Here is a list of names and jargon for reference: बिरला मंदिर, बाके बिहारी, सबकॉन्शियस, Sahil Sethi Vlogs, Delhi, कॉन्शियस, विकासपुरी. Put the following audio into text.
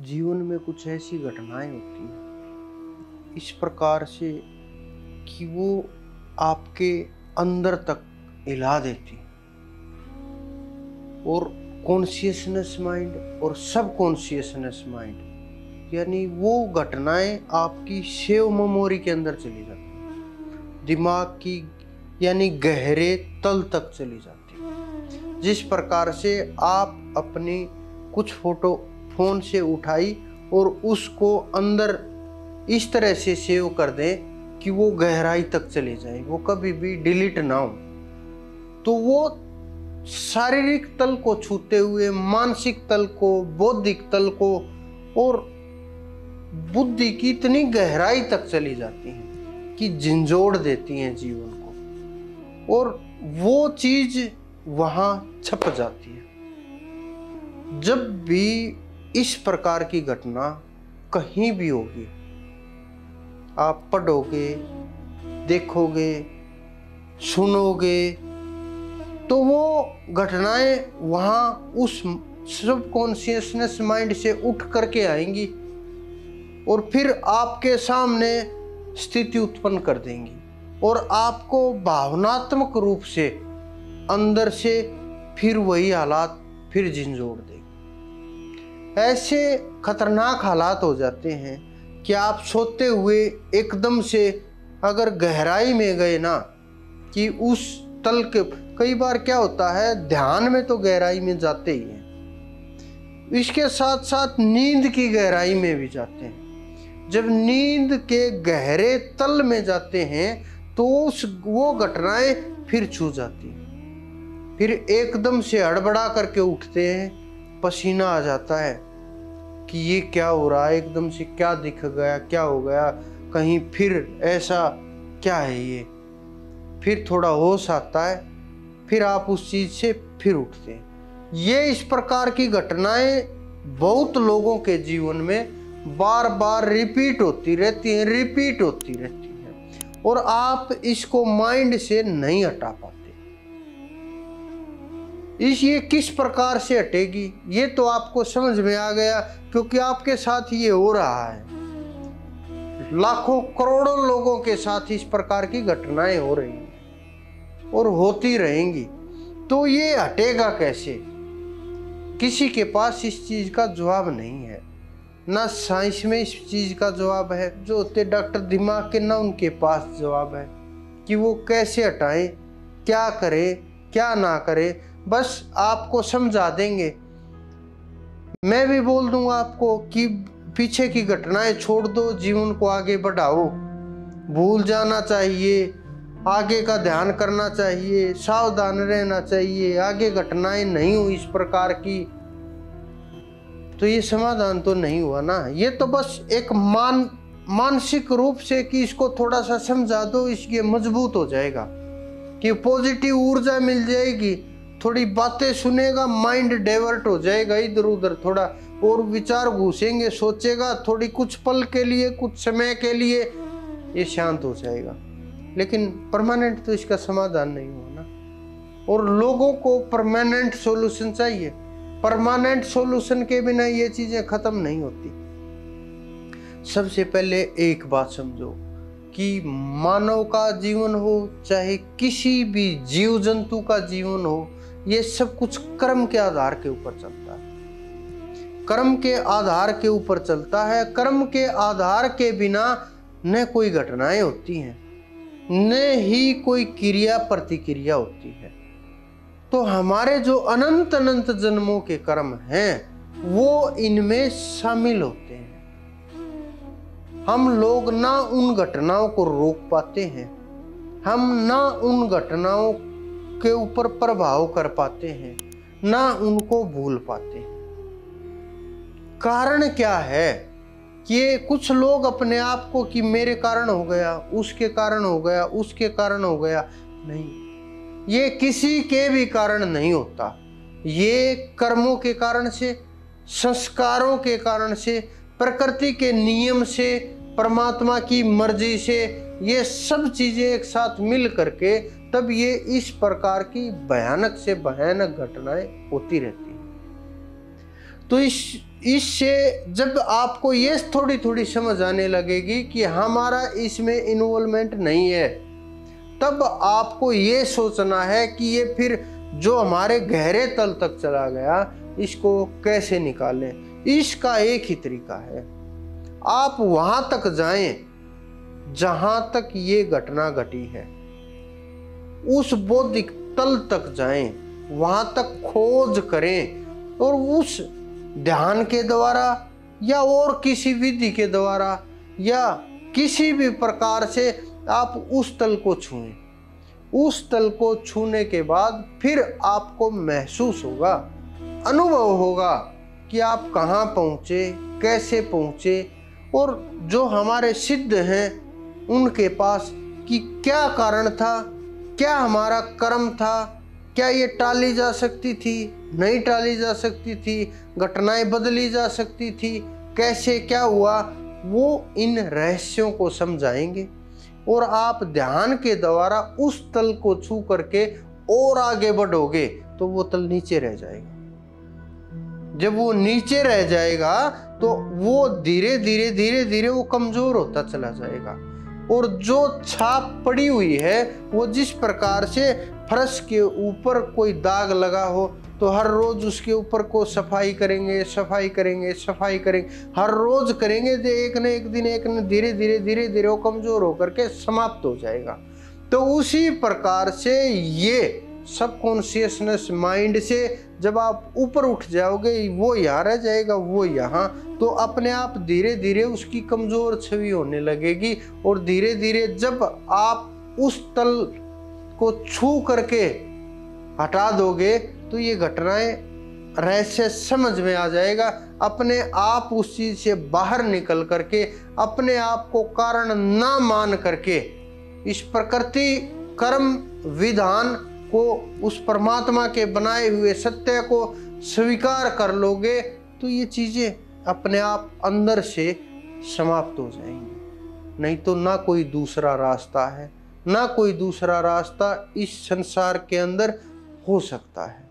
जीवन में कुछ ऐसी घटनाएं होती हैं इस प्रकार से कि वो आपके अंदर तक हिला देती हैं। और कॉन्शियसनेस माइंड और सब कॉन्शियसनेस माइंड यानी वो घटनाएं आपकी सेव मेमोरी के अंदर चली जाती हैं, दिमाग की यानी गहरे तल तक चली जाती हैं। जिस प्रकार से आप अपने कुछ फोटो फ़ोन से उठाई और उसको अंदर इस तरह से सेव कर दें कि वो गहराई तक चले जाए, वो कभी भी डिलीट ना हो। तो वो शारीरिक तल को छूते हुए मानसिक तल को, बौद्धिक तल को और बुद्धि की इतनी गहराई तक चली जाती हैं कि झिंझोड़ देती हैं जीवन को, और वो चीज़ वहाँ छप जाती है। जब भी इस प्रकार की घटना कहीं भी होगी, आप पढ़ोगे, देखोगे, सुनोगे, तो वो घटनाएं वहाँ उस सब कॉन्शियसनेस माइंड से उठ करके आएंगी और फिर आपके सामने स्थिति उत्पन्न कर देंगी और आपको भावनात्मक रूप से अंदर से फिर वही हालात फिर झिंझोड़ देंगी। ऐसे खतरनाक हालात हो जाते हैं कि आप सोते हुए एकदम से अगर गहराई में गए ना कि उस तल के, कई बार क्या होता है ध्यान में तो गहराई में जाते ही हैं, इसके साथ साथ नींद की गहराई में भी जाते हैं। जब नींद के गहरे तल में जाते हैं तो वो घटनाएं फिर छू जाती हैं, फिर एकदम से हड़बड़ा करके उठते हैं, पसीना आ जाता है कि ये क्या हो रहा है, एकदम से क्या दिख गया, क्या हो गया, कहीं फिर ऐसा क्या है ये। फिर थोड़ा होश आता है, फिर आप उस चीज़ से फिर उठते हैं। ये इस प्रकार की घटनाएं बहुत लोगों के जीवन में बार बार रिपीट होती रहती हैं, रिपीट होती रहती हैं, और आप इसको माइंड से नहीं हटा पाते। ये किस प्रकार से हटेगी ये तो आपको समझ में आ गया, क्योंकि आपके साथ ये हो रहा है, लाखों करोड़ों लोगों के साथ इस प्रकार की घटनाएं हो रही हैं और होती रहेंगी। तो ये हटेगा कैसे? किसी के पास इस चीज़ का जवाब नहीं है, ना साइंस में इस चीज़ का जवाब है, जो होते डॉक्टर दिमाग के, ना उनके पास जवाब है कि वो कैसे हटाएं, क्या करें, क्या ना करें। बस आपको समझा देंगे, मैं भी बोल दूंगा आपको कि पीछे की घटनाएं छोड़ दो, जीवन को आगे बढ़ाओ, भूल जाना चाहिए, आगे का ध्यान करना चाहिए, सावधान रहना चाहिए, आगे घटनाएं नहीं हुई इस प्रकार की। तो ये समाधान तो नहीं हुआ ना, ये तो बस एक मानसिक रूप से कि इसको थोड़ा सा समझा दो, इसके मजबूत हो जाएगा कि पॉजिटिव ऊर्जा मिल जाएगी, थोड़ी बातें सुनेगा, माइंड डाइवर्ट हो जाएगा इधर उधर, थोड़ा और विचार घुसेंगे, सोचेगा थोड़ी कुछ पल के लिए, कुछ समय के लिए ये शांत हो जाएगा, लेकिन परमानेंट तो इसका समाधान नहीं होना। और लोगों को परमानेंट सॉल्यूशन चाहिए, परमानेंट सॉल्यूशन के बिना ये चीज़ें ख़त्म नहीं होती। सबसे पहले एक बात समझो कि मानव का जीवन हो चाहे किसी भी जीव जंतु का जीवन हो, ये सब कुछ कर्म के आधार के ऊपर चलता है, कर्म के आधार के ऊपर चलता है। कर्म के आधार के बिना न कोई घटनाएं होती हैं, न ही कोई क्रिया प्रतिक्रिया होती है। तो हमारे जो अनंत अनंत जन्मों के कर्म हैं वो इनमें शामिल होते हैं। हम लोग ना उन घटनाओं को रोक पाते हैं, हम ना उन घटनाओं के ऊपर प्रभाव कर पाते हैं, ना उनको भूल पाते हैं। कारण क्या है कि कुछ लोग अपने आप को कि मेरे कारण हो गया, उसके कारण हो गया, उसके कारण हो गया, नहीं, ये किसी के भी कारण नहीं होता। ये कर्मों के कारण से, संस्कारों के कारण से, प्रकृति के नियम से, परमात्मा की मर्जी से, ये सब चीज़ें एक साथ मिल करके तब ये इस प्रकार की भयानक से भयानक घटनाएं होती रहती हैं। तो इस इससे जब आपको ये थोड़ी थोड़ी समझ आने लगेगी कि हमारा इसमें इन्वॉल्वमेंट नहीं है, तब आपको ये सोचना है कि ये फिर जो हमारे गहरे तल तक चला गया इसको कैसे निकालें। इसका एक ही तरीका है, आप वहाँ तक जाएं जहाँ तक ये घटना घटी है, उस बौद्धिक तल तक जाएं, वहाँ तक खोज करें और उस ध्यान के द्वारा या और किसी विधि के द्वारा या किसी भी प्रकार से आप उस तल को छुएं। उस तल को छूने के बाद फिर आपको महसूस होगा, अनुभव होगा कि आप कहाँ पहुँचे, कैसे पहुँचे और जो हमारे सिद्ध हैं उनके पास कि क्या कारण था, क्या हमारा कर्म था, क्या ये टाली जा सकती थी, नहीं टाली जा सकती थी, घटनाएं बदली जा सकती थी, कैसे क्या हुआ, वो इन रहस्यों को समझाएंगे और आप ध्यान के द्वारा उस तल को छू करके और आगे बढ़ोगे तो वो तल नीचे रह जाएगा। जब वो नीचे रह जाएगा तो वो धीरे धीरे धीरे धीरे वो कमज़ोर होता चला जाएगा और जो छाप पड़ी हुई है वो जिस प्रकार से फर्श के ऊपर कोई दाग लगा हो तो हर रोज़ उसके ऊपर को सफाई करेंगे, सफाई करेंगे, सफाई करेंगे, हर रोज़ करेंगे, तो एक न एक दिन धीरे धीरे धीरे धीरे वो कमज़ोर होकर के समाप्त हो जाएगा। तो उसी प्रकार से ये सबकॉन्शियसनेस माइंड से जब आप ऊपर उठ जाओगे, वो यहाँ रह जाएगा, वो यहाँ, तो अपने आप धीरे धीरे उसकी कमज़ोर छवि होने लगेगी और धीरे धीरे जब आप उस तल को छू करके हटा दोगे तो ये घटनाएं रहस्य समझ में आ जाएगा। अपने आप उस चीज़ से बाहर निकल करके अपने आप को कारण ना मान करके इस प्रकृति, कर्म, विधान को, उस परमात्मा के बनाए हुए सत्य को स्वीकार कर लोगे तो ये चीज़ें अपने आप अंदर से समाप्त हो जाएंगी। नहीं तो ना कोई दूसरा रास्ता है, ना कोई दूसरा रास्ता इस संसार के अंदर हो सकता है।